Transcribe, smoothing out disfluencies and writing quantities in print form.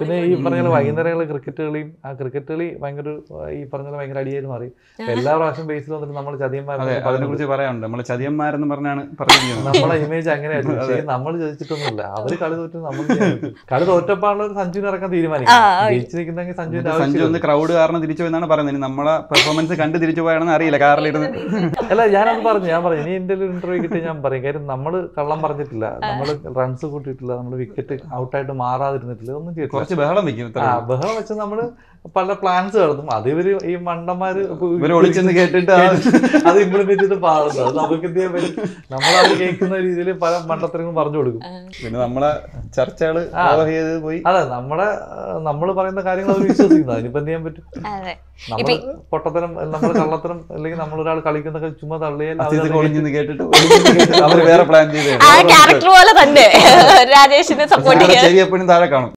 പിന്നെ ഈ പറഞ്ഞ വൈകുന്നേരങ്ങളിലെ ക്രിക്കറ്റ് കളിയും ആ ക്രിക്കറ്റ് കളി ഭയങ്കര ഈ പറഞ്ഞത് ഭയങ്കര അടിയായിരുന്നു മാറി. എല്ലാ പ്രാവശ്യം ബേസിൽ വന്നിട്ട് നമ്മൾ ചതിയന്മാരാണ്. അതിനെ കുറിച്ച് പറയാനുണ്ട്, നമ്മൾ ചതിയന്മാരെന്ന് പറഞ്ഞാണ് പറഞ്ഞിരിക്കുന്നത്. നമ്മളെ ഇമേജ് അങ്ങനെയായിരുന്നു. പക്ഷേ നമ്മൾ ചതിച്ചിട്ടൊന്നുമില്ല, അവര് കളി തോറ്റു. നമ്മൾ കളി തോറ്റപ്പാണല്ലോ സഞ്ജുവിനെ ഇറക്കാൻ തീരുമാനിക്കും. സഞ്ജു ഒന്ന് ക്രൗഡ് കാരണം തിരിച്ചു എന്നാണ് പറയുന്നത്. നമ്മളെ പെർഫോമൻസ് കണ്ട് തിരിച്ചു പോയാണെന്ന് അറിയില്ല കാറിലിരുന്ന്. അല്ല ഞാനത് പറഞ്ഞു, ഇനി എൻ്റെ ഒരു ഇന്റർവ്യൂ കിട്ടി ഞാൻ പറയും. കാര്യം നമ്മൾ കള്ളം പറഞ്ഞിട്ടില്ല, നമ്മൾ റൺസ് കൂട്ടിയിട്ടില്ല, നമ്മൾ വിക്കറ്റ് ഔട്ടായിട്ട് മാറാതിരുന്നിട്ടില്ല, ഒന്നും ചെയ്തിട്ടില്ല. ബഹളം വെക്കും, ബഹളം വെച്ച് നമ്മള് പല പ്ലാൻസ് നടത്തും. അത് ഇവര് ഈ മണ്ടന്മാര് ഒളിച്ചെന്ന് കേട്ടിട്ട് അത് ഇംപ്ലിമെന്റ് ചെയ്ത് പാടുന്നത്. അത് നമുക്ക് എന്ത് ചെയ്യാൻ പറ്റും? നമ്മളത് കേൾക്കുന്ന രീതിയിൽ പല മണ്ടത്തരങ്ങളും പറഞ്ഞു കൊടുക്കും. പിന്നെ നമ്മളെ ചർച്ചകള് പോയി. അതെ, നമ്മള് പറയുന്ന കാര്യങ്ങൾ അവർ വിശ്വസിക്കുന്നത്. അതിനിപ്പോ എന്ത് ചെയ്യാൻ പറ്റും? നമ്മള് പൊട്ടത്തരം, നമ്മള് കള്ളത്തരം, അല്ലെങ്കിൽ നമ്മളൊരാൾ കളിക്കുന്ന ചുമ്മാ തള്ളിയാൽ അവര് വേറെ പ്ലാൻ ചെയ്ത് രാജേഷിനെ സപ്പോർട്ട് ചെയ്യും.